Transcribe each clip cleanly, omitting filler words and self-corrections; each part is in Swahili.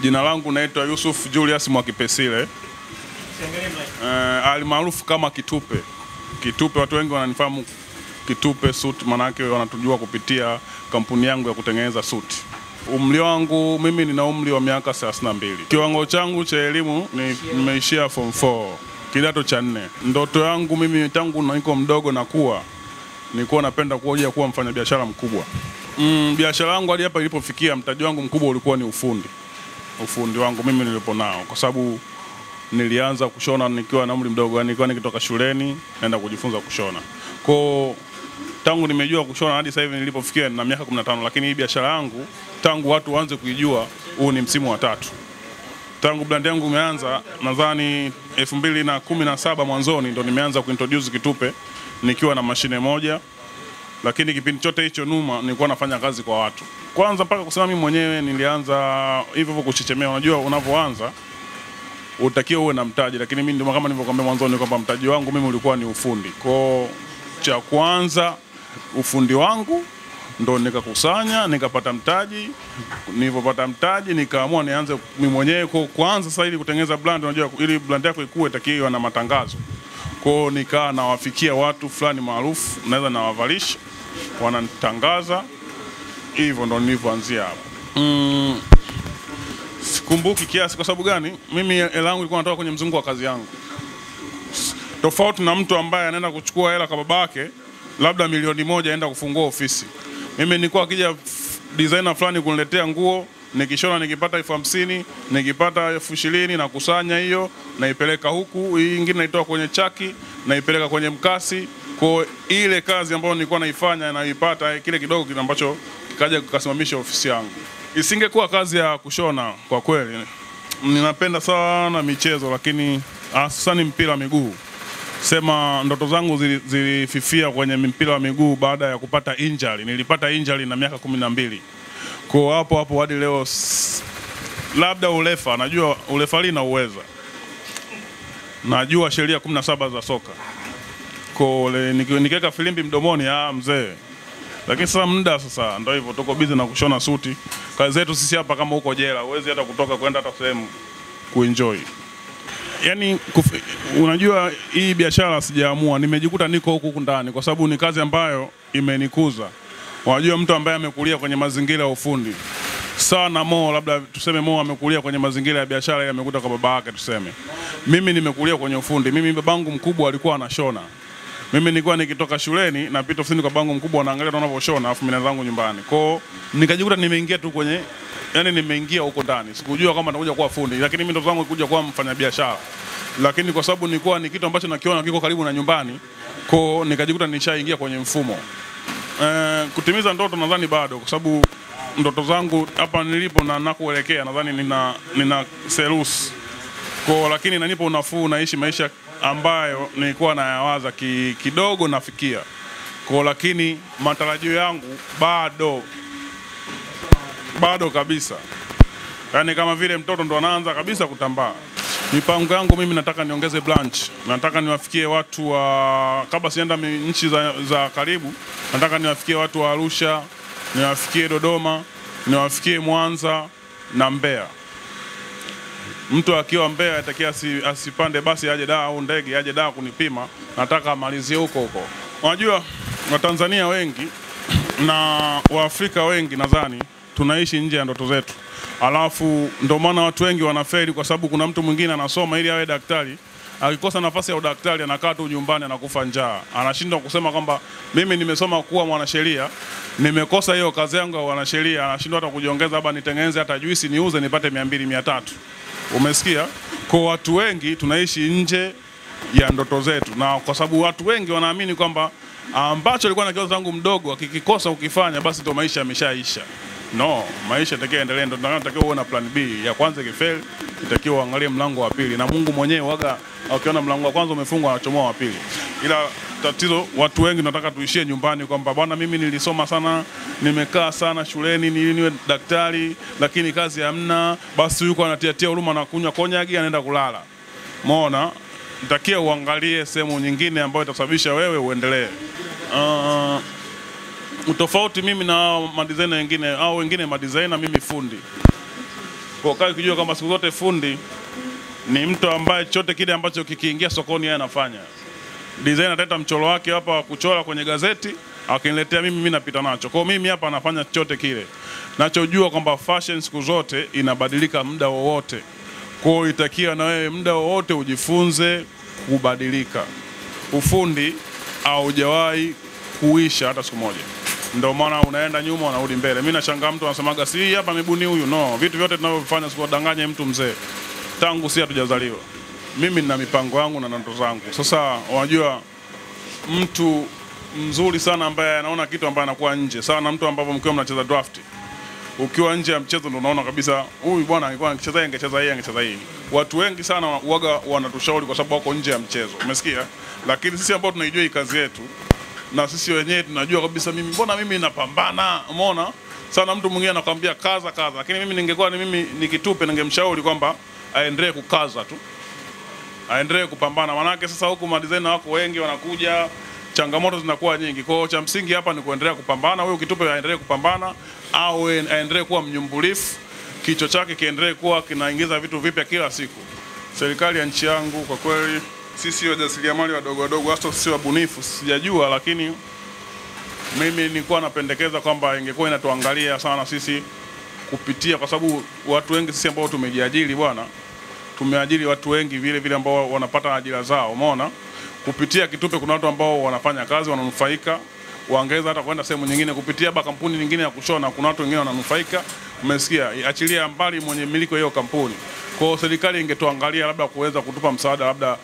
Jina langu naitwa Yusuf Julius Mwakipesile. Alimaarufu kama Kitupe. Kitupe watu wengi wananifahamu Kitupe suit, manake wanatujua kupitia kampuni yangu ya kutengeneza suit. Umri wangu mimi nina umri wa miaka 32. Kiwango changu cha elimu nimeishia form 4, kidato cha 4. Ndoto yangu mimi tangu niko mdogo nilikuwa napenda kuwa mfanyabiashara mkubwa. Biashara yangu hadi hapa ilipofikia, mtaji wangu mkubwa ulikuwa ni ufundi. Ufundi wangu mimi nilipo nao kwa sababu nilianza kushona nikiwa na umri mdogo, yani nilikuwa nikitoka shuleni naenda kujifunza kushona. Kwa tangu nimejua kushona hadi sasa hivi nilipofikia na miaka 15, lakini hii biashara yangu tangu watu waanze kuijua huu ni msimu wa 3. Tangu brand yangu imeanza nadhani 2017 mwanzoni ndo nimeanza kuintroduce Kitupe nikiwa na mashine moja. Lakini kipindi chote hicho nyuma nilikuwa nafanya kazi kwa watu. Kwanza mpaka kusema mimi mwenyewe nilianza hivyo kuchechemea. Unajua unapoanza utakiwa uwe na mtaji, lakini mimi ndio kama nilivyokuambia mwanzoni kwamba mtaji wangu mimi ulikuwa ni ufundi. Kwa cha kwanza ufundi wangu ndo nikakusanya, nikapata mtaji. Nilipopata mtaji nikaamua nianze mimi mwenyewe. Kwa kwanza sasa ili kutengeneza brand, unajua ili brand yako ikue itakiwa na matangazo. Kwa nikaa nawafikia watu fulani maarufu, naweza nawavalisha wananitangaza. Hivyo ndo nilivyoanzia hapo. Sikumbuki kiasi kwa sababu gani? Mimi elangu ilikuwa natoka kwenye mzungu wa kazi yangu. Tofauti na mtu ambaye anaenda kuchukua hela kwa babake, labda milioni 1 aenda kufungua ofisi. Mimi nilikuwa akija designer fulani kuniletea nguo, nikishona nikipata 50,000, nikipata 20,000 na kusanya hiyo naipeleka huku, hii nyingine naitoa kwenye chaki naipeleka kwenye mkasi. Kwa ile kazi ambayo nilikuwa naifanya naipata kile kidogo kile ambacho kaja kukasimamisha ofisi yangu. Isingekuwa kazi ya kushona kwa kweli. Ninapenda sana michezo, lakini hasa ni mpira wa miguu. Sema ndoto zangu zilififia kwenye mpira wa miguu baada ya kupata injury. Nilipata injury na miaka 12. Kwa hapo hadi leo labda ulefa, najua ulefa lina uweza. Najua sheria 17 za soka. Kwa nikiweka filimbi mdomoni mzee. Lakini sasa muda sasa ndio hivyo, tuko busy na kushona suti. Kazi zetu sisi hapa kama huko jela, huwezi hata kutoka kwenda hata sehemu kuenjoy. Yani unajua hii biashara sijaamua, nimejikuta niko huku ndani kwa sababu ni kazi ambayo imenikuza. Unajua mtu ambaye amekulia kwenye mazingira ya ufundi sana, labda tuseme amekulia kwenye mazingira ya biashara, amekuta kwa baba yake tuseme. Mimi nimekulia kwenye ufundi. Mimi babangu mkubwa alikuwa anashona. Mimi nilikuwa nikitoka shuleni napita ofisini kwa babangu mkubwa naangalia anavyoshona, afu mimi naanza nyumbani. Kwa nikajikuta nimeingia tu kwenye, yani nimeingia huko ndani. Sikujua kama nitakuja kuwa fundi, lakini mimi ndoto zangu ilikuja kuwa mfanyabiashara. Lakini kwa sababu nilikuwa ni kitu ambacho nakiona kiko karibu na nyumbani, kwa nikajikuta nishaingia kwenye mfumo. Kutimiza ndoto nadhani bado, kwa sababu ndoto zangu hapa nilipo na nakoelekea nadhani nina selus. Kwa lakini inanipa unafuu, naishi maisha ambayo nilikuwa nayawaza kidogo nafikia. Kwa lakini matarajio yangu bado kabisa. Yani kama vile mtoto ndo anaanza kabisa kutambaa. Mipango yangu mimi nataka niongeze branch. Nataka niwafikie watu wa kabla sienda nchi za karibu. Nataka niwafikie watu wa Arusha, niwafikie Dodoma, niwafikie Mwanza na Mbeya. Mtu akiwa Mbeya atakia asipande basi aje Dar au ndege aje Dar kunipima, nataka amalizie huko huko. Unajua Watanzania wengi na Waafrika wengi nadhani tunaishi nje ya ndoto zetu. Alafu ndio maana watu wengi wanafeli, kwa sababu kuna mtu mwingine anasoma ili awe daktari, akikosa nafasi ya udaktari anakaa tu nyumbani anakufa njaa. Anashindwa kusema kwamba mimi nimesoma kuwa mwanasheria, nimekosa hiyo kazi yangu ya mwanasheria, anashindwa hata kujiongeza, labda nitengeneze hata juisi niuze nipate 200, 300. Umesikia? Kwa watu wengi tunaishi nje ya ndoto zetu, na kwa sababu watu wengi wanaamini kwamba ambacho alikuwa na kiongozi wangu mdogo akikikosa ukifanya basi ndio maisha yameshaisha. No, maisha yataendelea. Ndio tunatakiwa uone plan B. Ya kwanza ikifeli, itakiwa uangalie mlango wa pili, na Mungu mwenyewe waga ukiona mlango wa kwanza umefungwa anachomoa wa pili. Ila tatizo watu wengi tunataka tuishie nyumbani kwamba bwana mimi nilisoma sana, nimekaa sana shuleni ili niwe daktari, lakini kazi hamna, basi yuko anatiatia huruma na kunywa konyagi anaenda kulala. Umeona? Nitakia uangalie sehemu nyingine ambayo itasababisha wewe uendelee. Utofauti mimi na ma designer wengine, au wengine ma designer, mimi fundi. Kwa kazi kujua kama siku zote fundi ni mtu ambaye chote kile ambacho kikiingia sokoni yeye anafanya. Designer ataleta mchoro wake hapa wa kuchora kwenye gazeti, akiniletea mimi napita nacho. Kwa mimi hapa nafanya chote kile. Nachojua kwamba fashion siku zote inabadilika muda wowote. Kwa hiyo itakia na wewe muda wowote ujifunze kubadilika. Ufundi haujawahi kuisha hata siku moja. Ndio maana unaenda nyuma unarudi mbele. Mimi nashangaa mtu anasemaga si hapa amebuni huyu. No, vitu vyote tunavyofanya sio kudanganya mtu mzee. Tangu si hatujazaliwa. Mimi nina mipango yangu na ndoto zangu. Sasa unajua mtu mzuri sana ambaye anaona kitu ambaye anakuwa nje. Sana mtu ambapo mkiwa mnacheza draft. Ukiwa nje ya mchezo ndio unaona kabisa huyu bwana alikuwa anacheza angecheza yeye angecheza hii. Watu wengi sana huaga wanatushauri kwa sababu wako nje ya mchezo. Umesikia? Lakini sisi ambao tunaijua kazi yetu na sisi wenyewe tunajua kabisa mimi mbona mimi napambana, umeona? Sana mtu mwingine anakuambia kaza kaza, lakini mimi ningekuwa ni mimi ni Kitupe ningemshauri kwamba aendelee kukaza tu. Aendelee kupambana. Manake sasa huko ma designer wako wengi wanakuja, changamoto zinakuwa nyingi. Kwa hiyo cha msingi hapa ni kuendelea kupambana. Huyo Kitupe aendelee kupambana au aendelee kuwa mnyumbulifu. Kichwa chake kiendelee kuwa kinaingiza vitu vipya kila siku. Serikali ya nchi yangu kwa kweli sisi wajasiriamali wadogo wadogo hasa sio wabunifu sijajua, lakini mimi nilikuwa napendekeza kwamba ingekuwa inatuangalia sana sisi kupitia, kwa sababu watu wengi sisi ambao tumejiajiri bwana tumeajiri watu wengi vile vile ambao wanapata ajira zao, umeona? Kupitia Kitupe kuna watu ambao wanafanya kazi wananufaika, waongeza hata kwenda sehemu nyingine kupitia hapa kampuni nyingine ya kushona kuna watu wengine wananufaika, umesikia? Achilia mbali mwenye miliko hiyo kampuni. Kwa hiyo serikali ingetuangalia labda kuweza kutupa msaada labda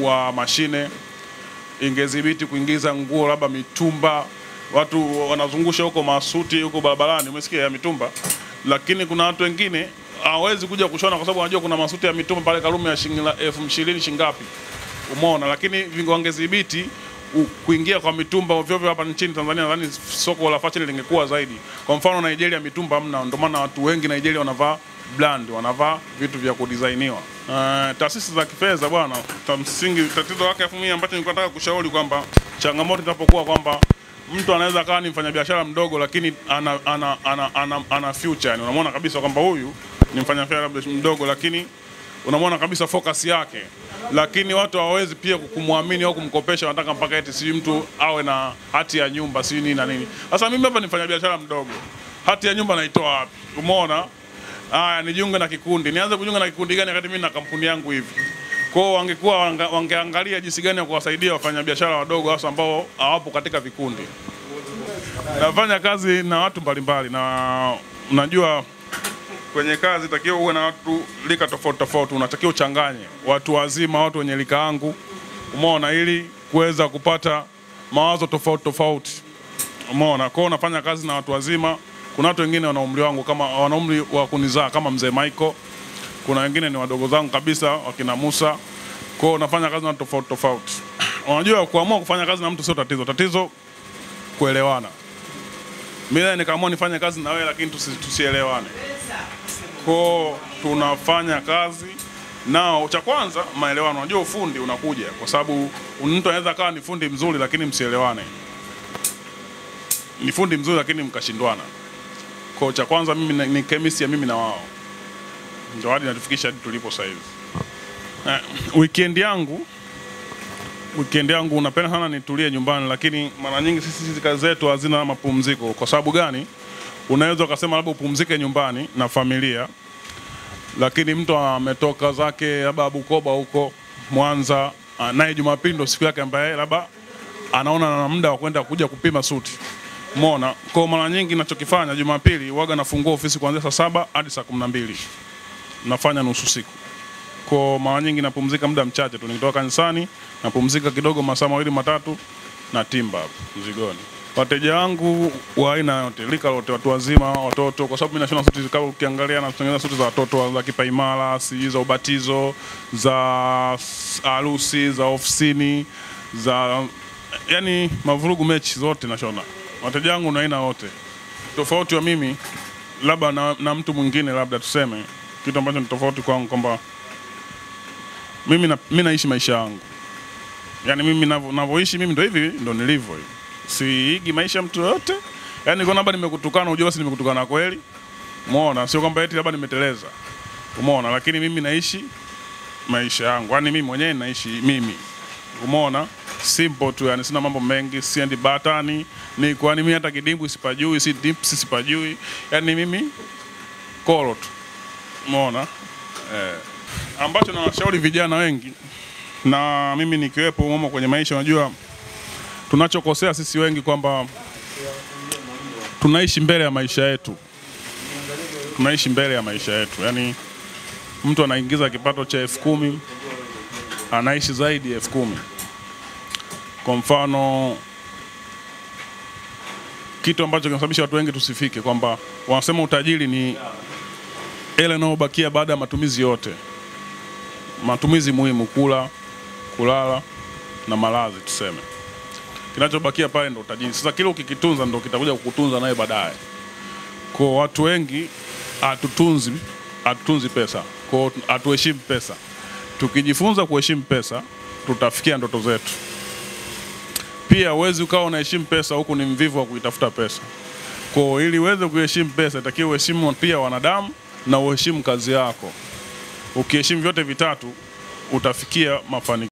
wa mashine, ingedhibiti kuingiza nguo labda mitumba, watu wanazungusha huko masuti huko barabarani, umesikia, ya mitumba. Lakini kuna watu wengine hawezi kuja kushona kwa sababu anajua kuna masuti ya mitumba pale Karume ya shilingi 20,000 shingapi, umeona? Lakini vingewangedhibiti kuingia kwa mitumba ovyo ovyo hapa nchini Tanzania, nadhani soko la fashion lingekuwa zaidi. Kwa mfano Nigeria mitumba hamna, ndio maana watu wengi Nigeria wanavaa brand, wanavaa vitu vya kudesigniwa. Taasisi za kifedha bwana, msingi tatizo lake afu mimi ambacho nilikuwa nataka kushauri kwamba changamoto inapokuwa kwamba mtu anaweza kawa ni mfanyabiashara mdogo lakini ana future, yani unamwona kabisa kwamba huyu ni mfanyabiashara mdogo lakini unamwona kabisa focus yake. Lakini watu hawawezi pia kumwamini au kumkopesha, wanataka mpaka eti si mtu awe na hati ya nyumba si nini na nini. Sasa mimi hapa ni mfanyabiashara mdogo. Hati ya nyumba naitoa wapi? Umeona? Aya, nijiunge na kikundi. Nianze kujiunga na kikundi gani wakati mimi na kampuni yangu hivi? Kwa hiyo wangekuwa wangeangalia jinsi gani ya kuwasaidia wafanyabiashara wadogo hasa ambao hawapo katika vikundi. Nafanya kazi na watu mbalimbali na unajua kwenye kazi takiwa uwe na watu lika tofauti tofauti, unatakiwa uchanganye watu wazima, watu wenye lika yangu, umeona, ili kuweza kupata mawazo tofauti tofauti, umeona? Kwa hiyo nafanya kazi na watu wazima. Kuna watu wengine wana umri wangu kama wana umri wa kunizaa kama mzee Michael. Kuna wengine ni wadogo zangu kabisa wakina Musa. Kwa hiyo nafanya kazi na watu tofauti tofauti. Unajua kuamua kufanya kazi na mtu sio tatizo. Tatizo kuelewana. Mimi nikaamua nifanye kazi na wewe lakini tusielewane. Kwa tunafanya kazi nao, cha kwanza maelewano. Unajua ufundi unakuja kwa sababu mtu anaweza kawa ni fundi mzuri lakini msielewane. Ni fundi mzuri lakini mkashindwana. Kwa cha kwanza mimi ni chemistry ya mimi na wao. Ndio hadi natufikisha hadi tulipo sasa hivi. Weekend yangu napenda sana nitulie nyumbani, lakini mara nyingi sisi kazi zetu hazina mapumziko. Kwa sababu gani? Unaweza ukasema labda upumzike nyumbani na familia, lakini mtu ametoka zake labda Bukoba huko Mwanza, naye Jumapili ndio siku yake ambaye labda anaona ana muda wa kwenda kuja kupima suti. Umeona? Kwa mara nyingi ninachokifanya Jumapili huaga nafungua ofisi kuanzia saa 7 hadi saa 12. Nafanya nusu siku. Kwa mara nyingi napumzika muda mchache tu, nikitoka kanisani napumzika kidogo masaa 2-3 na timba hapo mzigoni. Wateja wangu wa aina yote, lika lote, watu wazima, watoto, kwa sababu mimi nashona suti kama ukiangalia na kutengeneza suti za watoto za kipaimara, si za ubatizo, za harusi, za ofisini, za yani mavurugu mechi zote nashona. Wateja wangu na aina wote. Tofauti wa mimi labda na mtu mwingine labda tuseme kitu ambacho ni tofauti kwangu kwamba mimi naishi maisha yangu. Yaani mimi ninavyoishi mimi ndio hivi ndio nilivyo hivi. Siigi maisha mtu yote. Yaani kwa namba nimekutukana unajua basi nimekutukana kweli. Umeona, sio kwamba eti labda nimeteleza. Umeona, lakini mimi naishi maisha yangu. Yaani mimi mwenyewe naishi mimi. Umeona, simple tu, yani sina mambo mengi, siendi batani, ni kwani mimi hata kidimbu sipajui, si dips sipajui. Yaani mimi kolo tu. Umeona? Ambacho nawashauri vijana wengi na mimi nikiwepo umomo kwenye maisha, unajua tunachokosea sisi wengi kwamba tunaishi mbele ya maisha yetu. Tunaishi mbele ya maisha yetu. Yaani mtu anaingiza kipato cha 10,000, anaishi zaidi ya 10,000. Kwa mfano, kitu ambacho kinasababisha watu wengi tusifike kwamba wanasema utajiri ni ile inayobakia baada ya matumizi yote. Matumizi muhimu, kula, kulala na malazi tuseme. Kinachobakia pale ndo utajiri. Sasa kile ukikitunza ndo kitakuja kukutunza naye baadaye. Kwa watu wengi hatutunzi pesa. Kwa hatuheshimu pesa. Tukijifunza kuheshimu pesa, tutafikia ndoto zetu. Pia huwezi ukawa unaheshimu pesa huku ni mvivu wa kuitafuta pesa. Kwa ili uweze kuheshimu pesa, itakiwa uheshimu pia wanadamu na uheshimu kazi yako. Ukiheshimu vyote vitatu utafikia mafanikio.